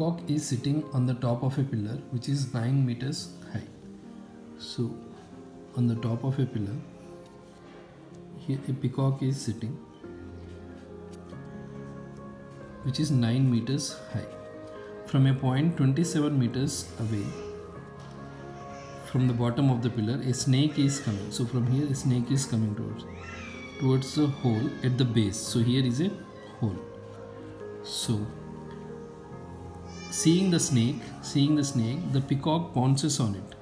peacock is sitting on the top of a pillar which is 9 meters high. So on the top of a pillar, here a peacock is sitting which is 9 meters high. From a point 27 meters away from the bottom of the pillar, a snake is coming. So from here a snake is coming towards the hole at the base. So here is a hole. So seeing the snake, the peacock pounces on it.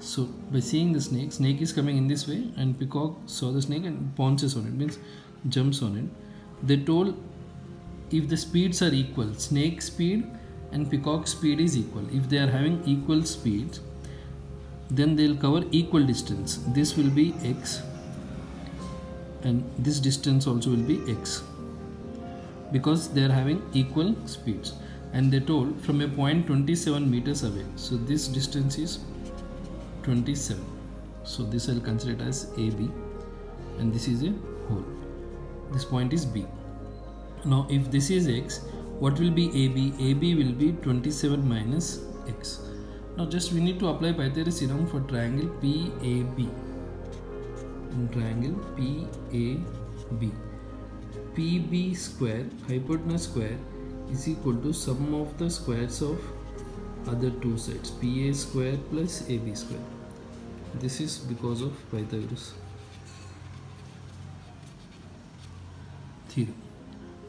So by seeing the snake is coming in this way, and peacock saw the snake and pounces on it, means jumps on it. They told if the speeds are equal, snake speed and peacock speed is equal. If they are having equal speeds, then they'll cover equal distance. This will be x, and this distance also will be x, because they are having equal speeds. And they told from a point 27 meters away. So this distance is 27. So this I'll consider it as AB, and this is a hole. This point is B. Now if this is X, what will be AB? AB will be 27 minus X. Now just we need to apply Pythagoras theorem for triangle PAB. In triangle PAB, PB square, hypotenuse square, is equal to sum of the squares of other two sides, PA square plus AB square. This is because of Pythagoras theorem.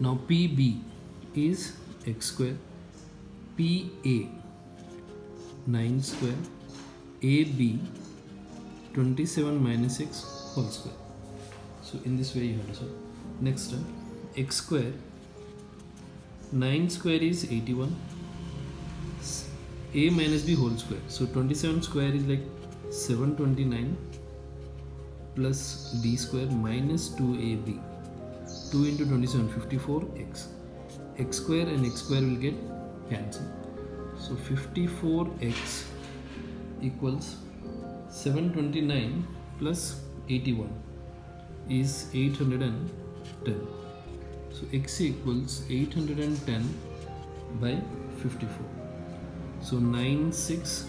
Now PB is x square, PA 9 square, AB 27 minus x whole square. So in this way you have to solve. Next time, x square, 9 square is 81, a minus b whole square. So 27 square is like 729 plus b square minus 2ab. 2 into 27, 54x. X square and x square will get cancelled. So 54x equals 729 plus 81 is 810. So x equals 810 by 54. So 9, 6,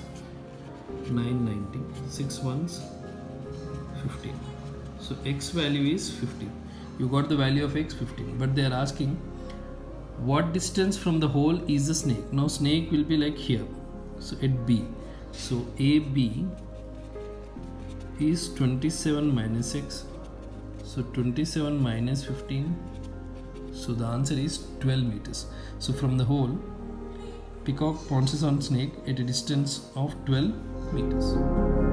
9, 90, 6 ones 15. So x value is 15. You got the value of x 15. But they are asking what distance from the hole is the snake. Now snake will be like here, so at B. So AB is 27 minus x. So 27 minus 15. So the answer is 12 meters. So from the hole, peacock pounces on snake at a distance of 12 meters.